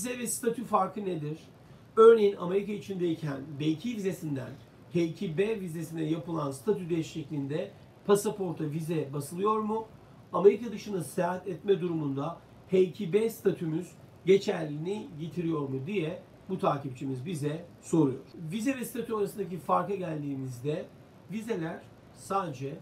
vize ve statü farkı nedir? Örneğin Amerika içindeyken B2 vizesinden H2-B vizesine yapılan statü değişikliğinde pasaporta vize basılıyor mu? Amerika dışına seyahat etme durumunda H2-B statümüz geçerliliğini yitiriyor mu diye bu takipçimiz bize soruyor. Vize ve statü arasındaki farka geldiğimizde vizeler sadece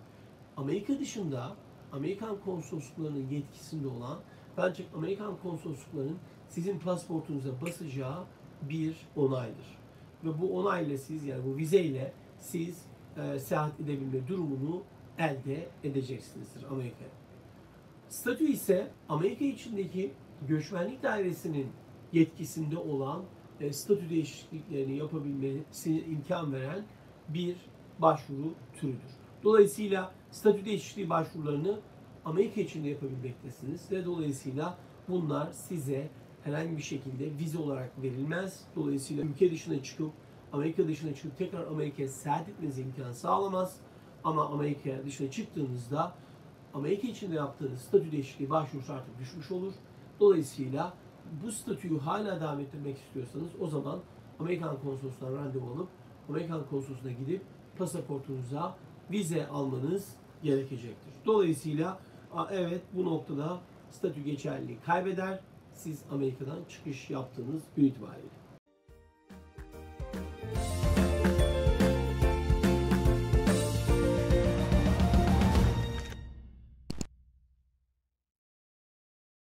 Amerika dışında Amerikan konsolosluklarının yetkisinde olan, ancak Amerikan konsolosluklarının sizin pasaportunuza basacağı bir onaydır. Ve bu onayla siz, yani bu vizeyle siz seyahat edebilme durumunu elde edeceksinizdir Amerika'ya. Statü ise Amerika içindeki göçmenlik dairesinin yetkisinde olan statü değişikliklerini yapabilmesine imkan veren bir başvuru türüdür. Dolayısıyla statü değişikliği başvurularını Amerika içinde yapabilmektesiniz ve dolayısıyla bunlar size herhangi bir şekilde vize olarak verilmez. Dolayısıyla ülke dışına çıkıp, Amerika dışına çıkıp tekrar Amerika'ya seyahat etmenize imkan sağlamaz. Ama Amerika dışına çıktığınızda Amerika içinde yaptığınız statü değişikliği başvurusu artık düşmüş olur. Dolayısıyla bu statüyü hala devam ettirmek istiyorsanız o zaman Amerikan konsolosluğundan randevu alıp Amerikan konsolosluğuna gidip pasaportunuza vize almanız gerekecektir. Dolayısıyla evet, bu noktada statü geçerliliği kaybeder. Siz Amerika'dan çıkış yaptığınız gün itibariyle.